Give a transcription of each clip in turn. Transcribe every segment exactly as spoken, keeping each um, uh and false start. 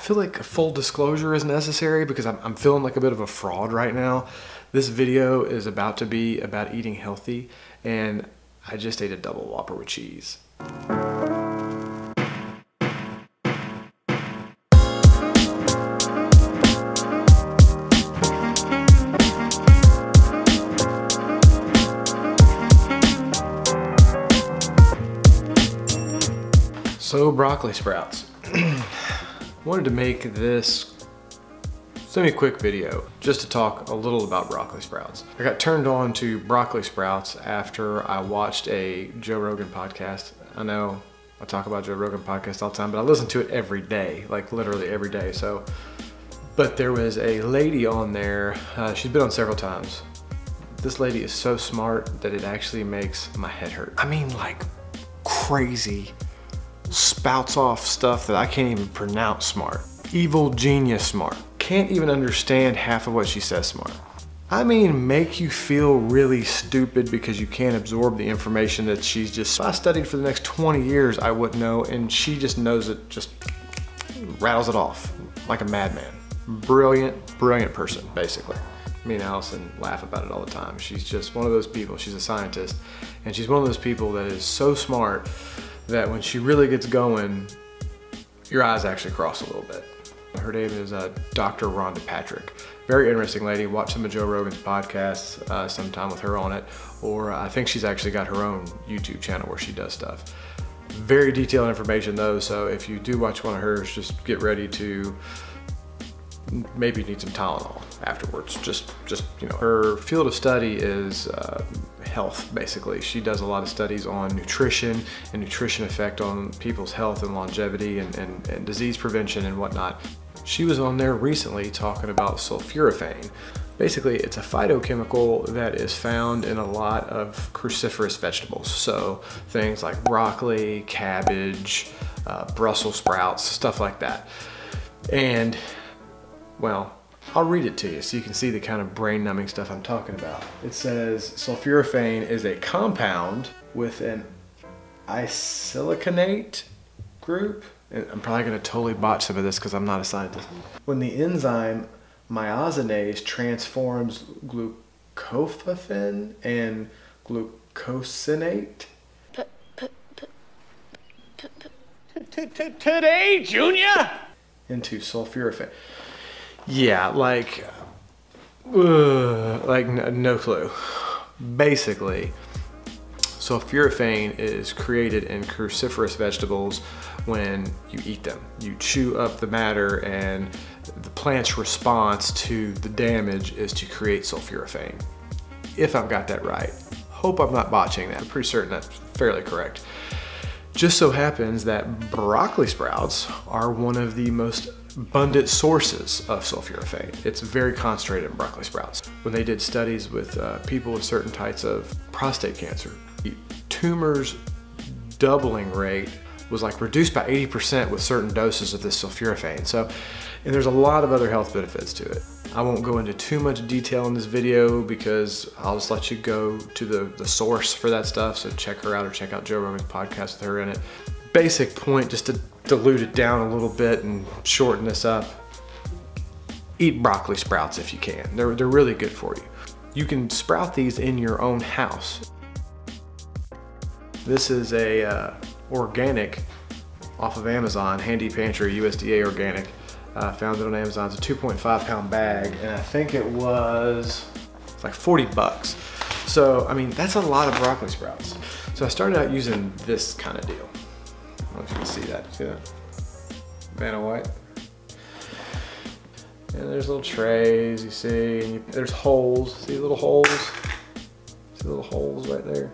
feel like full disclosure is necessary because I'm, I'm feeling like a bit of a fraud right now. This video is about to be about eating healthy, and I just ate a double Whopper with cheese. So, broccoli sprouts. Wanted to make this semi-quick video just to talk a little about broccoli sprouts. I got turned on to broccoli sprouts after I watched a Joe Rogan podcast. I know I talk about Joe Rogan podcast all the time, but I listen to it every day, like literally every day. So, but there was a lady on there, uh, she's been on several times. This lady is so smart that it actually makes my head hurt. I mean, like crazy. Spouts off stuff that I can't even pronounce smart. Evil genius smart. Can't even understand half of what she says smart. I mean, make you feel really stupid because you can't absorb the information that she's just, if I studied for the next twenty years, I wouldn't know, and she just knows it, just rattles it off like a madman. Brilliant, brilliant person, basically. Me and Allison laugh about it all the time. She's just one of those people, she's a scientist, and she's one of those people that is so smart that when she really gets going, your eyes actually cross a little bit. Her name is uh, Doctor Rhonda Patrick. Very interesting lady. Watch some of Joe Rogan's podcasts uh, sometime with her on it, or I think she's actually got her own YouTube channel where she does stuff. Very detailed information though, so if you do watch one of hers, just get ready to maybe need some Tylenol afterwards. Just, just you know, her field of study is uh, health, basically. She does a lot of studies on nutrition and nutrition effect on people's health and longevity and, and, and disease prevention and whatnot. She was on there recently talking about sulforaphane. Basically, it's a phytochemical that is found in a lot of cruciferous vegetables. So things like broccoli, cabbage, uh, Brussels sprouts, stuff like that. And well, I'll read it to you so you can see the kind of brain-numbing stuff I'm talking about. It says sulforaphane is a compound with an isiliconate group. And I'm probably going to totally botch some of this because I'm not a scientist. When the enzyme myosinase transforms glucoraphanin and glucosinate. P -p -p -p -p Today, Junior! Into sulforaphane. Yeah, like, ugh, like no, no clue. Basically, sulforaphane is created in cruciferous vegetables when you eat them. You chew up the matter, and the plant's response to the damage is to create sulforaphane. If I've got that right. Hope I'm not botching that. I'm pretty certain that's fairly correct. Just so happens that broccoli sprouts are one of the most abundant sources of sulforaphane. It's very concentrated in broccoli sprouts. When they did studies with uh, people with certain types of prostate cancer, the tumor's doubling rate was like reduced by eighty percent with certain doses of this sulforaphane. So, and there's a lot of other health benefits to it. I won't go into too much detail in this video because I'll just let you go to the, the source for that stuff. So check her out or check out Joe Rogan's podcast with her in it. Basic point, just to dilute it down a little bit and shorten this up. Eat broccoli sprouts if you can. They're, they're really good for you. You can sprout these in your own house. This is a uh, organic off of Amazon, Handy Pantry, U S D A organic. Uh, found it on Amazon. It's a two point five pound bag, and I think it was it's like forty bucks. So, I mean, that's a lot of broccoli sprouts. So I started out using this kind of deal. I don't know if you can see that. See that? Vanna White. And there's little trays, you see, and you, there's holes. See little holes? See little holes right there?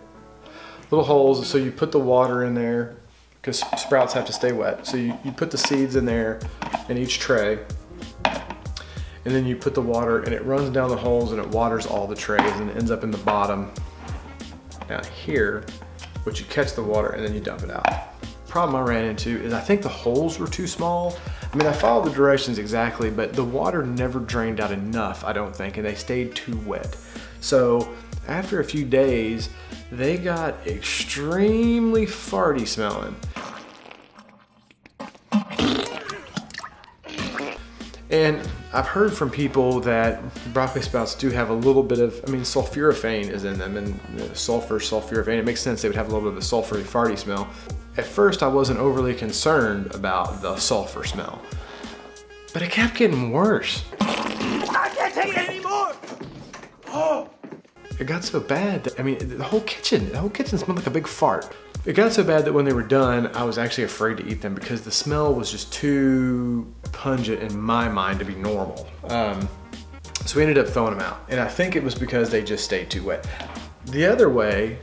Little holes, so you put the water in there, because sprouts have to stay wet. So you, you put the seeds in there in each tray, and then you put the water, and it runs down the holes, and it waters all the trays, and it ends up in the bottom down here, which you catch the water, and then you dump it out. Problem I ran into is I think the holes were too small. I mean, I followed the directions exactly, but the water never drained out enough, I don't think, and they stayed too wet. So after a few days, they got extremely farty smelling. And I've heard from people that broccoli sprouts do have a little bit of, I mean, sulforaphane is in them, and sulfur, sulforaphane, it makes sense they would have a little bit of a sulfury, farty smell. At first, I wasn't overly concerned about the sulfur smell, but it kept getting worse. I can't take it anymore! Oh! It got so bad that, I mean, the whole kitchen, the whole kitchen smelled like a big fart. It got so bad that when they were done, I was actually afraid to eat them because the smell was just too pungent in my mind to be normal. Um, so we ended up throwing them out. And I think it was because they just stayed too wet. The other way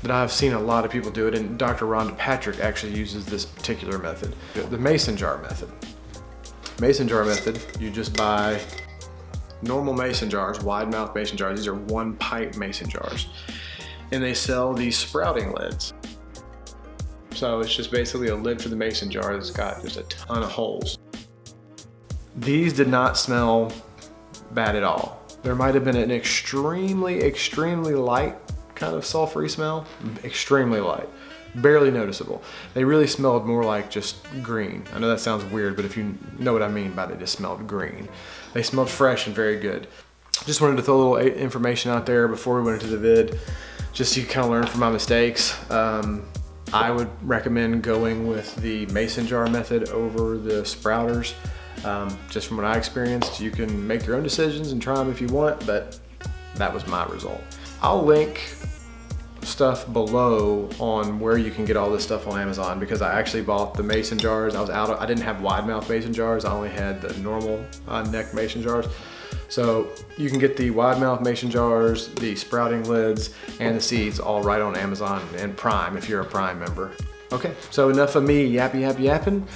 that I've seen a lot of people do it, and Doctor Rhonda Patrick actually uses this particular method, the Mason Jar method. Mason Jar method, you just buy normal Mason Jars, wide mouth Mason Jars. These are one pipe Mason Jars. And they sell these sprouting lids. So it's just basically a lid for the Mason Jar that's got just a ton of holes. These did not smell bad at all. There might have been an extremely, extremely light kind of sulfury smell, extremely light, barely noticeable. They really smelled more like just green. I know that sounds weird, but if you know what I mean by they just smelled green. They smelled fresh and very good. Just wanted to throw a little information out there before we went into the vid, just so you kind of learn from my mistakes. Um, I would recommend going with the Mason Jar method over the sprouters. Um, just from what I experienced, you can make your own decisions and try them if you want, but that was my result. I'll link stuff below on where you can get all this stuff on Amazon because I actually bought the Mason Jars. I was out of, I didn't have wide mouth Mason Jars. I only had the normal uh, neck Mason Jars. So you can get the wide mouth Mason Jars, the sprouting lids, and the seeds all right on Amazon and Prime if you're a Prime member. Okay, so enough of me yappy yappy yapping.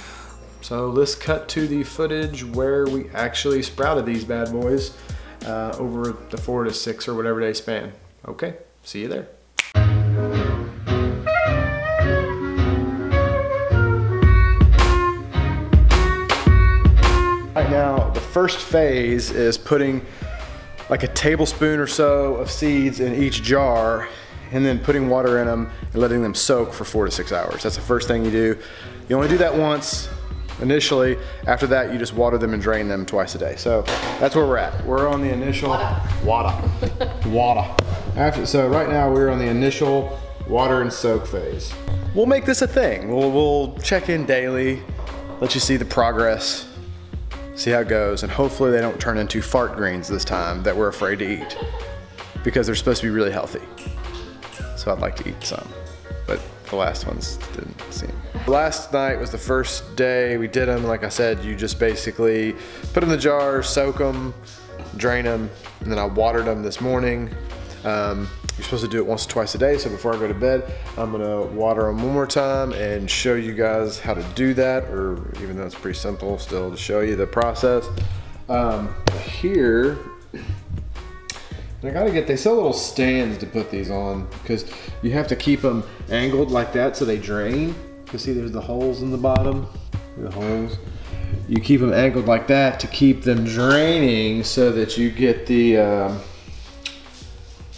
So let's cut to the footage where we actually sprouted these bad boys uh, over the four to six or whatever day span. Okay, see you there. Right now, the first phase is putting like a tablespoon or so of seeds in each jar and then putting water in them and letting them soak for four to six hours. That's the first thing you do. You only do that once initially. After that, you just water them and drain them twice a day. So that's where we're at. We're on the initial water. Water. water. After, so right now we're on the initial water and soak phase. We'll make this a thing. We'll, we'll check in daily, let you see the progress. See how it goes, and hopefully they don't turn into fart greens this time that we're afraid to eat because they're supposed to be really healthy. So I'd like to eat some, but the last ones didn't seem. Last night was the first day we did them. Like I said, you just basically put them in the jar, soak them, drain them, and then I watered them this morning. Um, you're supposed to do it once or twice a day, so before I go to bed, I'm gonna water them one more time and show you guys how to do that, or even though it's pretty simple, still to show you the process. Um, here, and I gotta get, they sell little stands to put these on because you have to keep them angled like that so they drain. You see there's the holes in the bottom, the holes. You keep them angled like that to keep them draining so that you get the, um,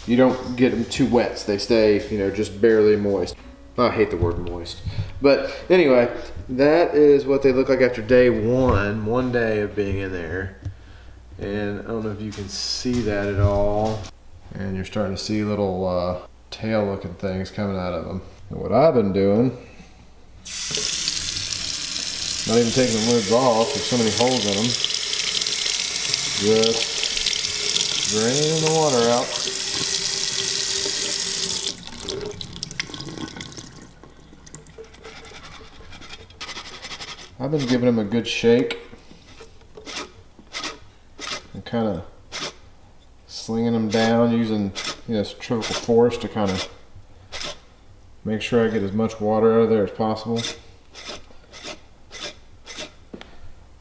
you don't get them too wet, so they stay, you know, just barely moist. I hate the word moist. But anyway, that is what they look like after day one, one day of being in there. And I don't know if you can see that at all. And you're starting to see little uh, tail looking things coming out of them. And what I've been doing, not even taking the lids off, there's so many holes in them. Just draining the water out. I've been giving them a good shake and kind of slinging them down using, you know, centrifugal force to kind of make sure I get as much water out of there as possible.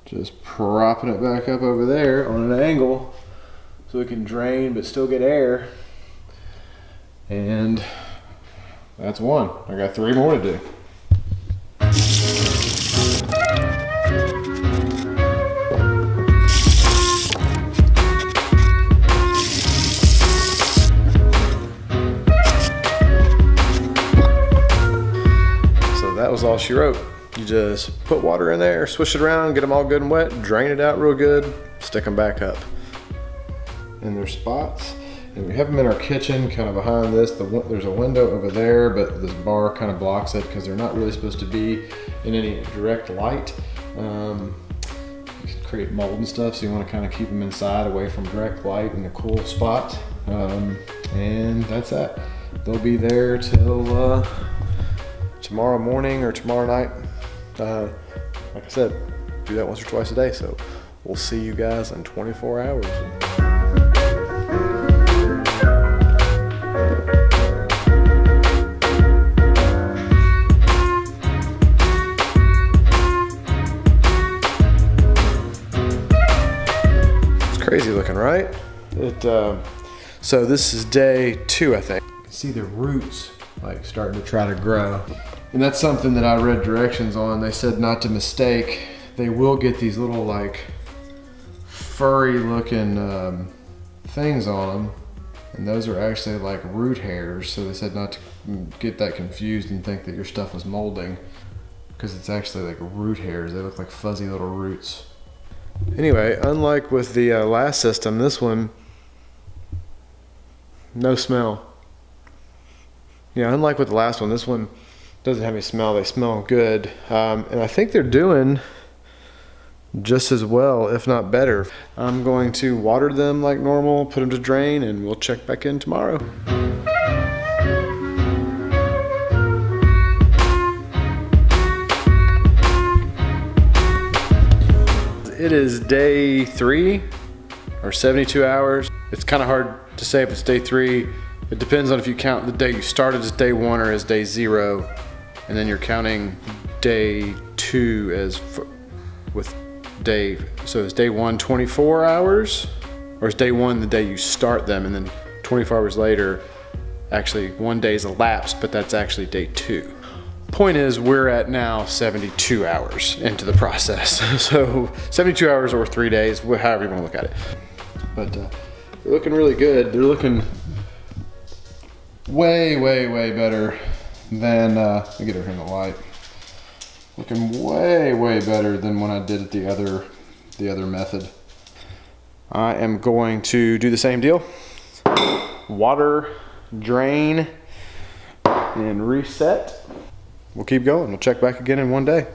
Just propping it back up over there on an angle so it can drain but still get air. And that's one. I got three more to do. All she wrote. You just put water in there, swish it around, get them all good and wet, drain it out real good, stick them back up in their spots. And we have them in our kitchen, kind of behind this. The, there's a window over there, but this bar kind of blocks it because they're not really supposed to be in any direct light. Um, you can create mold and stuff, so you want to kind of keep them inside, away from direct light in a cool spot. Um, and that's that. They'll be there till uh, tomorrow morning or tomorrow night. Uh, like I said, do that once or twice a day. So we'll see you guys in twenty-four hours. Crazy looking, right? It, uh, so this is day two, I think. You can see the roots like starting to try to grow. And that's something that I read directions on. They said not to mistake. They will get these little like furry looking um, things on them. And those are actually like root hairs. So they said not to get that confused and think that your stuff was molding, because it's actually like root hairs. They look like fuzzy little roots. Anyway, unlike with the uh, last system, this one, no smell. Yeah, unlike with the last one, this one doesn't have any smell. They smell good. Um, and I think they're doing just as well, if not better. I'm going to water them like normal, put them to drain, and we'll check back in tomorrow. It is day three or seventy-two hours. It's kind of hard to say if it's day three. It depends on if you count the day you started as day one or as day zero. And then you're counting day two as f with day. So is day one twenty-four hours, or is day one the day you start them? And then twenty-four hours later, actually one day's elapsed, but that's actually day two. Point is, we're at now seventy-two hours into the process. So seventy-two hours or three days, however you want to look at it. But uh, they're looking really good. They're looking way, way, way better than, uh, let me get her in the light. Looking way, way better than when I did it the other, the other method. I am going to do the same deal. Water, drain, and reset. We'll keep going. We'll check back again in one day.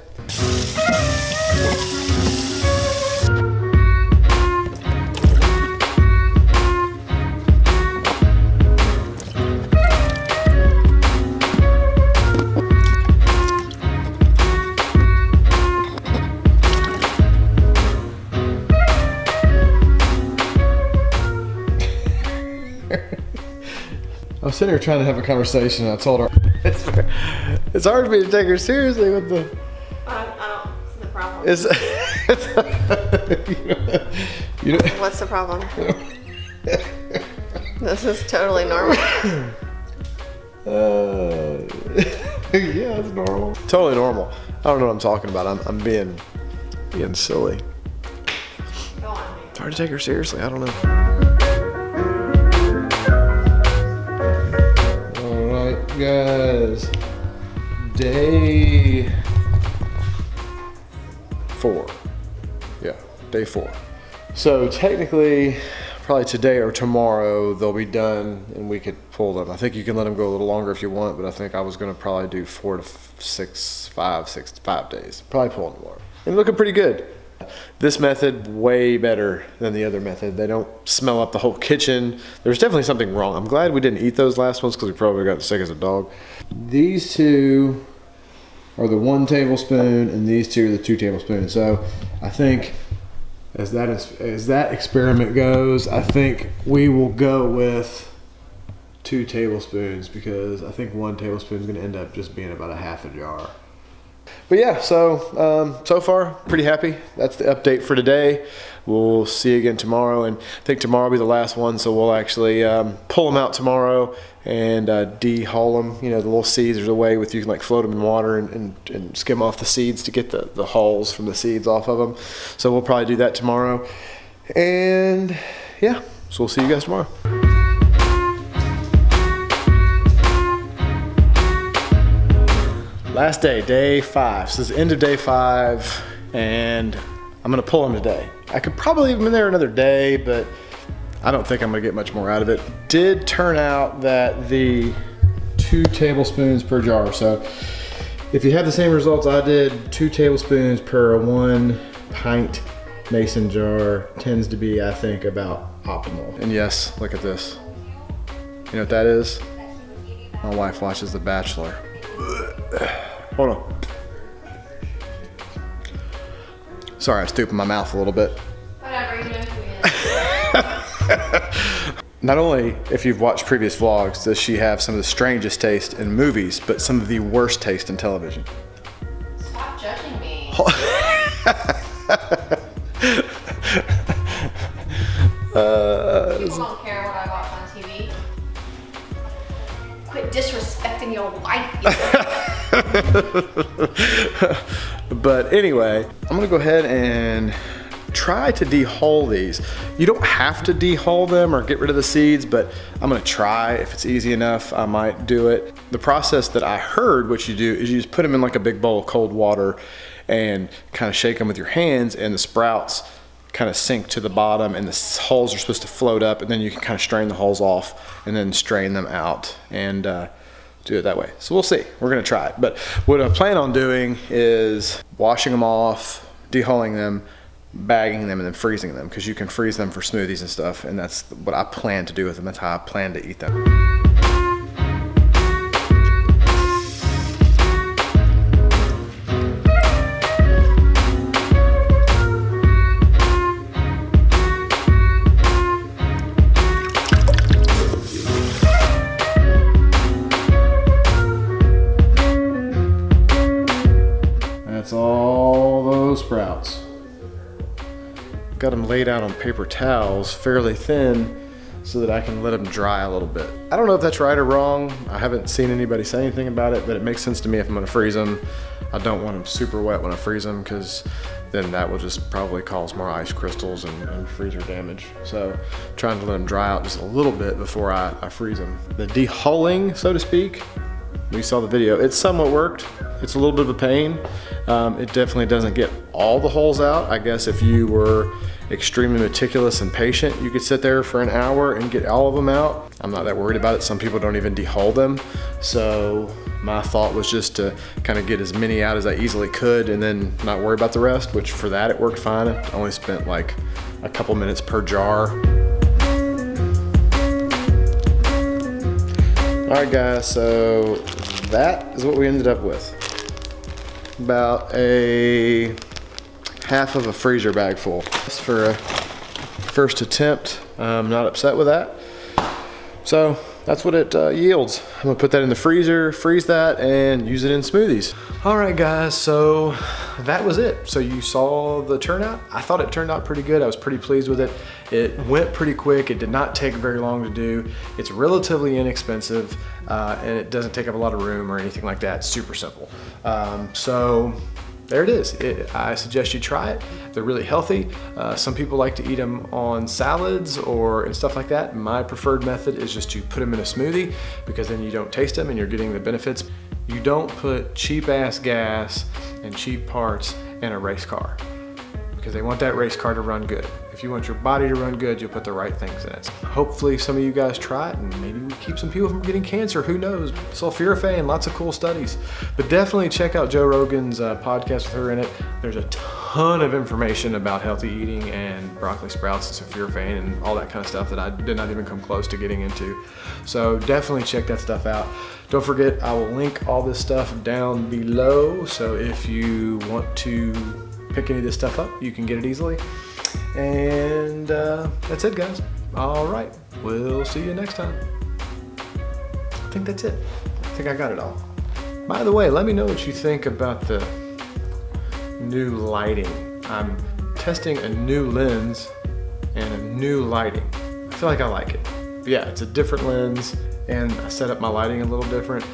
I'm sitting here trying to have a conversation, and I told her it's fair. It's hard for me to take her seriously with the. I, I don't. What's the problem? It's, it's, you know, you know, what's the problem? This is totally normal. Uh, yeah, it's normal. Totally normal. I don't know what I'm talking about. I'm, I'm being, being silly. Go on. It's hard to take her seriously. I don't know. All right, guys. Day four. Yeah, day four. So technically, probably today or tomorrow, they'll be done and we could pull them. I think you can let them go a little longer if you want, but I think I was gonna probably do four to six, five, six to five days. Probably pull them tomorrow. And looking pretty good. This method, way better than the other method. They don't smell up the whole kitchen. There's definitely something wrong. I'm glad we didn't eat those last ones because we probably got sick as a dog. These two are the one tablespoon and these two are the two tablespoons. So I think as that, is, as that experiment goes, I think we will go with two tablespoons because I think one tablespoon is going to end up just being about a half a jar. But yeah, so um, so far, pretty happy. That's the update for today. We'll see you again tomorrow, and I think tomorrow will be the last one, so we'll actually um, pull them out tomorrow and uh, de-hull them. You know, the little seeds, there's a way with you can like float them in water and, and, and skim off the seeds to get the, the hulls from the seeds off of them. So we'll probably do that tomorrow. And yeah, so we'll see you guys tomorrow. last day, day five. So this is the end of day five, and I'm gonna pull them today. I could probably leave them in there another day, but I don't think I'm gonna get much more out of it. Did turn out that the two tablespoons per jar, so if you have the same results I did, two tablespoons per one pint Mason jar tends to be, I think, about optimal. And yes, look at this. You know what that is? My wife watches The Bachelor. Hold on. Sorry, I stooped my mouth a little bit. Whatever, you know who it is. Not only, if you've watched previous vlogs, does she have some of the strangest taste in movies, but some of the worst taste in television. Stop judging me. uh, People don't care what I watch on T V. Quit disrespecting your wife. But anyway, I'm gonna go ahead and try to dehull these. You don't have to dehull them or get rid of the seeds, but I'm gonna try. If it's easy enough, I might do it. The process that I heard what you do is you just put them in like a big bowl of cold water and kind of shake them with your hands, and the sprouts kind of sink to the bottom and the hulls are supposed to float up, and then you can kind of strain the hulls off and then strain them out and uh, do it that way. So we'll see, we're gonna try it. But what I plan on doing is washing them off, dehulling them, bagging them, and then freezing them, because you can freeze them for smoothies and stuff, and that's what I plan to do with them. That's how I plan to eat them. That's all those sprouts. Got them laid out on paper towels, fairly thin, so that I can let them dry a little bit. I don't know if that's right or wrong. I haven't seen anybody say anything about it, but it makes sense to me if I'm gonna freeze them. I don't want them super wet when I freeze them, because then that will just probably cause more ice crystals and, and freezer damage. So trying to let them dry out just a little bit before I, I freeze them. The dehulling, so to speak, we saw the video. It somewhat worked. It's a little bit of a pain. Um, it definitely doesn't get all the hulls out. I guess if you were extremely meticulous and patient, you could sit there for an hour and get all of them out. I'm not that worried about it. Some people don't even dehull them. So my thought was just to kind of get as many out as I easily could and then not worry about the rest, which for that, it worked fine. I only spent like a couple minutes per jar. All right guys, so that is what we ended up with. About a half of a freezer bag full. Just for a first attempt, I'm not upset with that. So that's what it uh, yields. I'm gonna put that in the freezer, freeze that, and use it in smoothies. All right guys, so that was it. So you saw the turnout. I thought it turned out pretty good. I was pretty pleased with it. It went pretty quick. It did not take very long to do. It's relatively inexpensive, uh, and it doesn't take up a lot of room or anything like that. It's super simple. Um, so there it is. It, I suggest you try it. They're really healthy. Uh, some people like to eat them on salads or and stuff like that. My preferred method is just to put them in a smoothie, because then you don't taste them and you're getting the benefits. You don't put cheap ass gas and cheap parts in a race car, because they want that race car to run good. If you want your body to run good, you'll put the right things in it. Hopefully some of you guys try it, and maybe we keep some people from getting cancer, who knows? Sulforaphane, lots of cool studies. But definitely check out Joe Rogan's uh, podcast with her in it. There's a ton of information about healthy eating and broccoli sprouts and sulforaphane and all that kind of stuff that I did not even come close to getting into. So definitely check that stuff out. Don't forget, I will link all this stuff down below. So if you want to pick any of this stuff up, you can get it easily. And uh, that's it, guys. All right, we'll see you next time. I think that's it. I think I got it all. By the way, let me know what you think about the new lighting. I'm testing a new lens and a new lighting. I feel like I like it. But yeah, it's a different lens, and I set up my lighting a little different.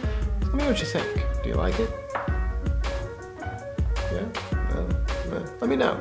Let me know what you think. Do you like it? Yeah? Uh, let me know.